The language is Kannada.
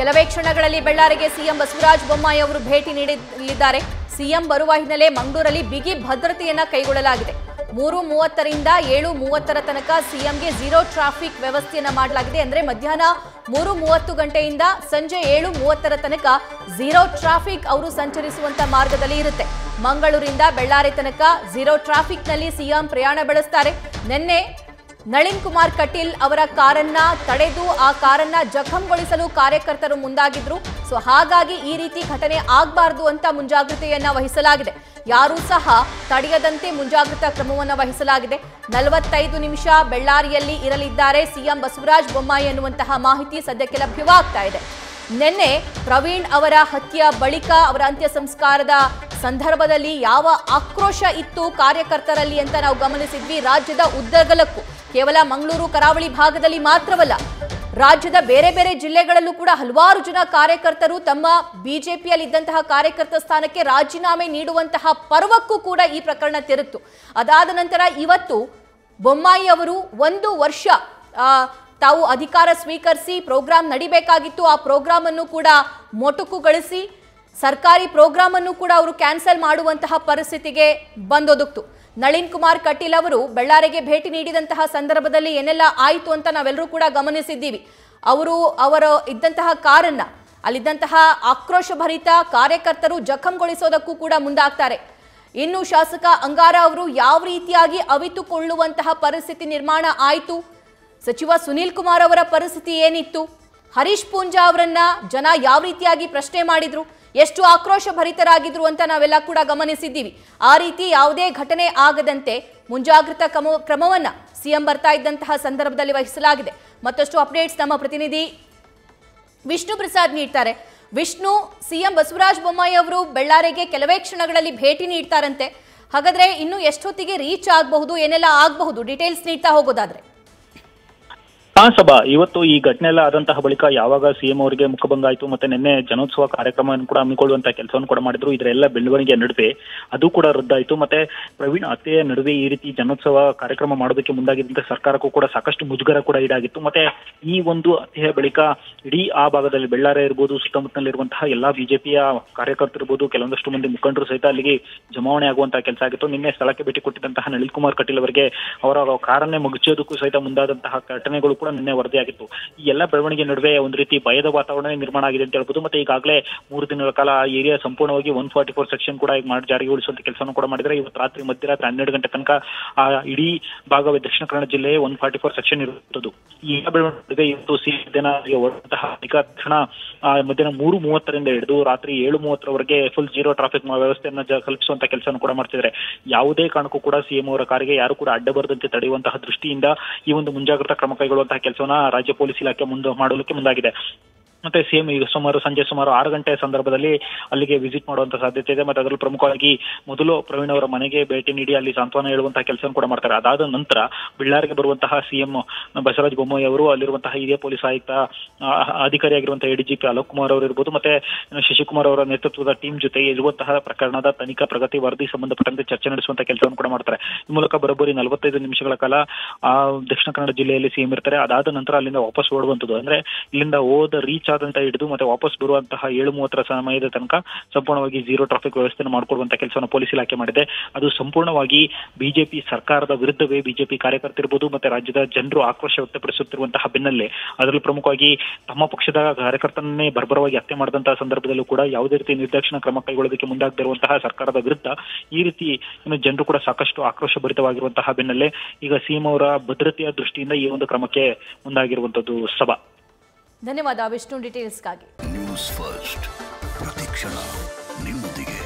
ಕೆಲವೇ ಕ್ಷಣಗಳಲ್ಲಿ ಬೆಳ್ಳಾರಿಗೆ ಸಿಎಂ ಬಸವರಾಜ ಬೊಮ್ಮಾಯಿ ಅವರು ಭೇಟಿ ನೀಡಲಿದ್ದಾರೆ. ಸಿಎಂ ಬರುವ ಹಿನ್ನೆಲೆ ಮಂಗಳೂರಲ್ಲಿ ಬಿಗಿ ಭದ್ರತೆಯನ್ನು ಕೈಗೊಳ್ಳಲಾಗಿದೆ. 3:30 ರಿಂದ 7:30 ತನಕ ಸಿಎಂಗೆ ಝೀರೋ ಟ್ರಾಫಿಕ್ ವ್ಯವಸ್ಥೆಯನ್ನು ಮಾಡಲಾಗಿದೆ. ಅಂದ್ರೆ ಮಧ್ಯಾಹ್ನ 3:30 ಗಂಟೆಯಿಂದ ಸಂಜೆ 7:30 ತನಕ ಝೀರೋ ಟ್ರಾಫಿಕ್ ಅವರು ಸಂಚರಿಸುವಂತ ಮಾರ್ಗದಲ್ಲಿ ಇರುತ್ತೆ. ಮಂಗಳೂರಿನಿಂದ ಬೆಳ್ಳಾರಿ ತನಕ ಝೀರೋ ಟ್ರಾಫಿಕ್ ನಲ್ಲಿ ಸಿಎಂ ಪ್ರಯಾಣ ಬೆಳೆಸುತ್ತಾರೆ. ನೆನ್ನೆ ನಳಿನ್ ಕುಮಾರ್ ಕಟೀಲ್ ಅವರ ಕಾರನ್ನ ತಡೆದು ಆ ಕಾರನ್ನ ಜಖಂಗೊಳಿಸಲು ಕಾರ್ಯಕರ್ತರು ಮುಂದಾಗಿದ್ರು. ಸೊ ಹಾಗಾಗಿ ಈ ರೀತಿ ಘಟನೆ ಆಗಬಾರದು ಅಂತ ಮುಂಜಾಗ್ರತೆಯನ್ನ ವಹಿಸಲಾಗಿದೆ. ಯಾರೂ ಸಹ ತಡೆಯದಂತೆ ಮುಂಜಾಗ್ರತಾ ಕ್ರಮವನ್ನು ವಹಿಸಲಾಗಿದೆ. 45 ನಿಮಿಷ ಬೆಳ್ಳಾರಿಯಲ್ಲಿ ಇರಲಿದ್ದಾರೆ ಸಿಎಂ ಬಸವರಾಜ ಬೊಮ್ಮಾಯಿ ಅನ್ನುವಂತಹ ಮಾಹಿತಿ ಸದ್ಯಕ್ಕೆ ಲಭ್ಯವಾಗ್ತಾ ಇದೆ. ನಿನ್ನೆ ಪ್ರವೀಣ್ ಅವರ ಹತ್ಯೆಯ ಬಳಿಕ ಅವರ ಅಂತ್ಯ ಸಂಸ್ಕಾರದ ಸಂದರ್ಭದಲ್ಲಿ ಯಾವ ಆಕ್ರೋಶ ಇತ್ತು ಕಾರ್ಯಕರ್ತರಲ್ಲಿ ಅಂತ ನಾವು ಗಮನಿಸಿದ್ವಿ. ರಾಜ್ಯದ ಉದ್ದಗಲಕ್ಕೂ, ಕೇವಲ ಮಂಗಳೂರು ಕರಾವಳಿ ಭಾಗದಲ್ಲಿ ಮಾತ್ರವಲ್ಲ, ರಾಜ್ಯದ ಬೇರೆ ಬೇರೆ ಜಿಲ್ಲೆಗಳಲ್ಲೂ ಕೂಡ ಹಲವಾರು ಜನ ಕಾರ್ಯಕರ್ತರು ತಮ್ಮ ಬಿಜೆಪಿಯಲ್ಲಿ ಇದ್ದಂತಹ ಕಾರ್ಯಕರ್ತ ಸ್ಥಾನಕ್ಕೆ ರಾಜೀನಾಮೆ ನೀಡುವಂತಹ ಪರ್ವಕ್ಕೂ ಕೂಡ ಈ ಪ್ರಕರಣ ತೆರತ್ತು. ಅದಾದ ನಂತರ ಇವತ್ತು ಬೊಮ್ಮಾಯಿ ಅವರು 1 ವರ್ಷ ತಾವು ಅಧಿಕಾರ ಸ್ವೀಕರಿಸಿ ಪ್ರೋಗ್ರಾಂ ನಡಿಬೇಕಾಗಿತ್ತು. ಆ ಪ್ರೋಗ್ರಾಮ್ ಅನ್ನು ಕೂಡ ಮೊಟಕುಗೊಳಿಸಿ ಸರ್ಕಾರಿ ಪ್ರೋಗ್ರಾಮ್ ಅನ್ನು ಕೂಡ ಅವರು ಕ್ಯಾನ್ಸಲ್ ಮಾಡುವಂತಹ ಪರಿಸ್ಥಿತಿಗೆ ಬಂದೊದಗಿತು. ನಳಿನ್ ಕುಮಾರ್ ಕಟೀಲ್ ಅವರು ಬೆಳ್ಳಾರಿಗೆ ಭೇಟಿ ನೀಡಿದಂತಹ ಸಂದರ್ಭದಲ್ಲಿ ಏನೆಲ್ಲ ಆಯಿತು ಅಂತ ನಾವೆಲ್ಲರೂ ಕೂಡ ಗಮನಿಸಿದ್ದೀವಿ. ಅವರು ಇದ್ದಂತಹ ಕಾರನ್ನ, ಅಲ್ಲಿದ್ದಂತಹ ಆಕ್ರೋಶಭರಿತ ಕಾರ್ಯಕರ್ತರು ಜಖಂಗೊಳಿಸೋದಕ್ಕೂ ಕೂಡ ಮುಂದಾಗ್ತಾರೆ. ಇನ್ನು ಶಾಸಕ ಅಂಗಾರ ಅವರು ಯಾವ ರೀತಿಯಾಗಿ ಅವಿತುಕೊಳ್ಳುವಂತಹ ಪರಿಸ್ಥಿತಿ ನಿರ್ಮಾಣ ಆಯಿತು, ಸಚಿವ ಸುನೀಲ್ ಕುಮಾರ್ ಅವರ ಪರಿಸ್ಥಿತಿ ಏನಿತ್ತು, ಹರೀಶ್ ಪೂಂಜಾ ಅವರನ್ನ ಜನ ಯಾವ ರೀತಿಯಾಗಿ ಪ್ರಶ್ನೆ ಮಾಡಿದ್ರು, ಎಷ್ಟು ಆಕ್ರೋಶ ಭರಿತರಾಗಿದ್ರು ಅಂತ ನಾವೆಲ್ಲ ಕೂಡ ಗಮನಿಸಿದ್ದೀವಿ. ಆ ರೀತಿ ಯಾವುದೇ ಘಟನೆ ಆಗದಂತೆ ಮುಂಜಾಗ್ರತಾ ಕ್ರಮವನ್ನು ಸಿಎಂ ಬರ್ತಾ ಇದ್ದಂತಹ ಸಂದರ್ಭದಲ್ಲಿ ವಹಿಸಲಾಗಿದೆ. ಮತ್ತಷ್ಟು ಅಪ್ಡೇಟ್ಸ್ ನಮ್ಮ ಪ್ರತಿನಿಧಿ ವಿಷ್ಣುಪ್ರಸಾದ್ ನೀಡ್ತಾರೆ. ವಿಷ್ಣು, ಸಿಎಂ ಬಸವರಾಜ ಬೊಮ್ಮಾಯಿ ಅವರು ಬೆಳ್ಳಾರಿಗೆ ಕೆಲವೇ ಕ್ಷಣಗಳಲ್ಲಿ ಭೇಟಿ ನೀಡ್ತಾರಂತೆ. ಹಾಗಾದ್ರೆ ಇನ್ನು ಎಷ್ಟೊತ್ತಿಗೆ ರೀಚ್ ಆಗಬಹುದು, ಏನೆಲ್ಲ ಆಗಬಹುದು, ಡೀಟೇಲ್ಸ್ ನೀಡ್ತಾ ಹೋಗೋದಾದ್ರೆ? ಸಭಾ, ಇವತ್ತು ಈ ಘಟನೆ ಎಲ್ಲ ಆದಂತಹ ಬಳಿಕ ಯಾವಾಗ ಸಿಎಂ ಅವರಿಗೆ ಮುಖಭಂಗ ಆಯ್ತು, ಮತ್ತೆ ನಿನ್ನೆ ಜನೋತ್ಸವ ಕಾರ್ಯಕ್ರಮವನ್ನು ಕೂಡ ಹಮ್ಮಿಕೊಳ್ಳುವಂತಹ ಕೆಲಸವನ್ನು ಕೂಡ ಮಾಡಿದ್ರು. ಇದರೆಲ್ಲ ಬೆಳವಣಿಗೆ ನಡುವೆ ಅದು ಕೂಡ ರದ್ದಾಯಿತು. ಮತ್ತೆ ಪ್ರವೀಣ್ ಹತ್ಯೆಯ ನಡುವೆ ಈ ರೀತಿ ಜನೋತ್ಸವ ಕಾರ್ಯಕ್ರಮ ಮಾಡೋದಕ್ಕೆ ಮುಂದಾಗಿದ್ದಂತೆ ಸರ್ಕಾರಕ್ಕೂ ಕೂಡ ಸಾಕಷ್ಟು ಮುಜುಗರ ಕೂಡ ಈಡಾಗಿತ್ತು. ಮತ್ತೆ ಈ ಒಂದು ಹತ್ಯೆಯ ಬಳಿಕ ಇಡೀ ಆ ಭಾಗದಲ್ಲಿ ಬೆಳ್ಳಾರೆ ಇರ್ಬೋದು, ಸುತ್ತಮುತ್ತಲಿರುವಂತಹ ಎಲ್ಲಾ ಬಿಜೆಪಿಯ ಕಾರ್ಯಕರ್ತರು ಇರ್ಬೋದು, ಕೆಲವೊಂದಷ್ಟು ಮಂದಿ ಮುಖಂಡರು ಸಹಿತ ಅಲ್ಲಿಗೆ ಜಮಾವಣೆ ಆಗುವಂತಹ ಕೆಲಸ ಆಗಿತ್ತು. ನಿನ್ನೆ ಸ್ಥಳಕ್ಕೆ ಭೇಟಿ ಕೊಟ್ಟಿದ್ದಂತಹ ನಳಿನ್ ಕುಮಾರ್ ಕಟೀಲ್ ಅವರಿಗೆ ಅವರ ಕಾರನ್ನೇ ಮುಗಿಸೋದಕ್ಕೂ ಸಹಿತ ಮುಂದಾದಂತಹ ಘಟನೆಗಳು ಕೂಡ ನಿನ್ನೆ ವರದಿಯಾಗಿತ್ತು. ಈ ಎಲ್ಲ ಬೆಳವಣಿಗೆ ನಡುವೆ ಒಂದು ರೀತಿ ಭಯದ ವಾತಾವರಣ ನಿರ್ಮಾಣ ಆಗಿದೆ ಅಂತ ಹೇಳ್ಬೋದು. ಮತ್ತೆ ಈಗಾಗಲೇ 3 ದಿನಗಳ ಕಾಲ ಆ ಏರಿಯಾ ಸಂಪೂರ್ಣವಾಗಿ 144 ಸೆಕ್ಷನ್ ಕೂಡ ಜಾರಿಗೊಳಿಸುವಂತ ಕೆಲಸವನ್ನು ಕೂಡ ಮಾಡಿದರೆ ಇವತ್ತು ರಾತ್ರಿ ಮಧ್ಯರಾತ್ರಿ 12 ಗಂಟೆ ತನಕ ಆ ಇಡೀ ಭಾಗವೇ ದಕ್ಷಿಣ ಕನ್ನಡ ಜಿಲ್ಲೆಯ 144 ಸೆಕ್ಷನ್ ಇರುತ್ತದೆ. ಈ ಎಲ್ಲ ಬೆಳವಣಿಗೆ ನಡುವೆ ಇವತ್ತು ತಕ್ಷಣ ಮಧ್ಯಾಹ್ನ 3:30 ಹಿಡಿದು ರಾತ್ರಿ 7:30 ಫುಲ್ ಜೀರೋ ಟ್ರಾಫಿಕ್ ವ್ಯವಸ್ಥೆಯನ್ನು ಕಲ್ಪಿಸುವಂತ ಕೆಲಸವನ್ನು ಕೂಡ ಮಾಡ್ತಿದ್ದಾರೆ. ಯಾವುದೇ ಕಾರಣಕ್ಕೂ ಕೂಡ ಸಿಎಂ ಅವರ ಕಾರಿಗೆ ಯಾರು ಕೂಡ ಅಡ್ಡ ಬರದಂತೆ ತಡೆಯುವಂತಹ ದೃಷ್ಟಿಯಿಂದ ಈ ಒಂದು ಮುಂಜಾಗ್ರತಾ ಕ್ರಮ ಕೈಗೊಳ್ಳುವಂತಹ ಕೆಲಸವನ್ನ ರಾಜ್ಯ ಪೊಲೀಸ್ ಇಲಾಖೆ ಮಾಡೋದಕ್ಕೆ ಮುಂದಾಗಿದೆ. ಮತ್ತೆ ಸಿಎಂ ಈಗ ಸಂಜೆ ಸುಮಾರು 6 ಗಂಟೆ ಸಂದರ್ಭದಲ್ಲಿ ಅಲ್ಲಿಗೆ ವಿಸಿಟ್ ಮಾಡುವಂತ ಸಾಧ್ಯತೆ ಇದೆ. ಮತ್ತೆ ಅದರಲ್ಲಿ ಪ್ರಮುಖವಾಗಿ ಮೊದಲು ಪ್ರವೀಣ್ ಅವರ ಮನೆಗೆ ಭೇಟಿ ನೀಡಿ ಅಲ್ಲಿ ಸಾಂತ್ವನ ಹೇಳುವಂತಹ ಕೆಲಸ ಕೂಡ ಮಾಡ್ತಾರೆ. ಅದಾದ ನಂತರ ಬಳ್ಳಾರಿಗೆ ಬರುವಂತಹ ಸಿಎಂ ಬಸವರಾಜ ಬೊಮ್ಮಾಯಿ ಅವರು ಅಲ್ಲಿರುವಂತಹ ಹಿರಿಯ ಪೊಲೀಸ್ ಆಯುಕ್ತ ಅಧಿಕಾರಿಯಾಗಿರುವಂತಹ ಎಡಿಜಿಪಿ ಅಲೋಕ್ ಕುಮಾರ್ ಅವರು ಇರ್ಬೋದು, ಮತ್ತೆ ಶಶಿಕುಮಾರ್ ಅವರ ನೇತೃತ್ವದ ಟೀಮ್ ಜೊತೆ ಇರುವಂತಹ ಪ್ರಕರಣದ ತನಿಖಾ ಪ್ರಗತಿ ವರದಿ ಸಂಬಂಧಪಟ್ಟಂತೆ ಚರ್ಚೆ ನಡೆಸುವಂತಹ ಕೆಲಸವನ್ನು ಕೂಡ ಮಾಡ್ತಾರೆ. ಈ ಮೂಲಕ ಬರೋಬ್ಬರಿ 45 ನಿಮಿಷಗಳ ಕಾಲ ದಕ್ಷಿಣ ಕನ್ನಡ ಜಿಲ್ಲೆಯಲ್ಲಿ ಸಿಎಂ ಇರ್ತಾರೆ. ಅದಾದ ನಂತರ ಅಲ್ಲಿಂದ ವಾಪಸ್ ಓಡುವಂಥದ್ದು, ಅಂದ್ರೆ ಇಲ್ಲಿಂದ ರೀಚ್ ಹಿಡಿದು ಮತ್ತೆ ವಾಪಸ್ ಬರುವಂತಹ 7:30 ಸಮಯದ ತನಕ ಸಂಪೂರ್ಣವಾಗಿ ಜೀರೋ ಟ್ರಾಫಿಕ್ ವ್ಯವಸ್ಥೆಯನ್ನು ಮಾಡಿಕೊಡುವಂತಹ ಕೆಲಸವನ್ನು ಪೊಲೀಸ್ ಇಲಾಖೆ ಮಾಡಿದೆ. ಅದು ಸಂಪೂರ್ಣವಾಗಿ ಬಿಜೆಪಿ ಸರ್ಕಾರದ ವಿರುದ್ಧವೇ ಬಿಜೆಪಿ ಕಾರ್ಯಕರ್ತರು ಇರ್ಬೋದು, ಮತ್ತೆ ರಾಜ್ಯದ ಜನರು ಆಕ್ರೋಶ ವ್ಯಕ್ತಪಡಿಸುತ್ತಿರುವಂತಹ ಬೆನ್ನಲ್ಲೇ ಅದರಲ್ಲಿ ಪ್ರಮುಖವಾಗಿ ತಮ್ಮ ಪಕ್ಷದ ಕಾರ್ಯಕರ್ತನನ್ನೇ ಬರ್ಬರವಾಗಿ ಹತ್ಯೆ ಮಾಡಿದಂತಹ ಸಂದರ್ಭದಲ್ಲೂ ಕೂಡ ಯಾವುದೇ ರೀತಿ ನಿರ್ದಾಕ್ಷಿಣ್ಯ ಕ್ರಮ ಕೈಗೊಳ್ಳೋದಕ್ಕೆ ಮುಂದಾಗದಿರುವಂತಹ ಸರ್ಕಾರದ ವಿರುದ್ಧ ಈ ರೀತಿ ಜನರು ಕೂಡ ಸಾಕಷ್ಟು ಆಕ್ರೋಶ ಭರಿತವಾಗಿರುವಂತಹ ಬೆನ್ನಲ್ಲೇ ಈಗ ಸಿಎಂ ಅವರ ಭದ್ರತೆಯ ದೃಷ್ಟಿಯಿಂದ ಈ ಒಂದು ಕ್ರಮಕ್ಕೆ ಮುಂದಾಗಿರುವಂತದ್ದು. ಸಭಾ, ಧನ್ಯವಾದ ವಿಷ್ಣು ಡೀಟೇಲ್ಸ್ಗಾಗಿ. ನ್ಯೂಸ್ ಫಸ್ಟ್ ಪ್ರತಿಕ್ಷಣ ನಿಮ್ಮೊಂದಿಗೆ.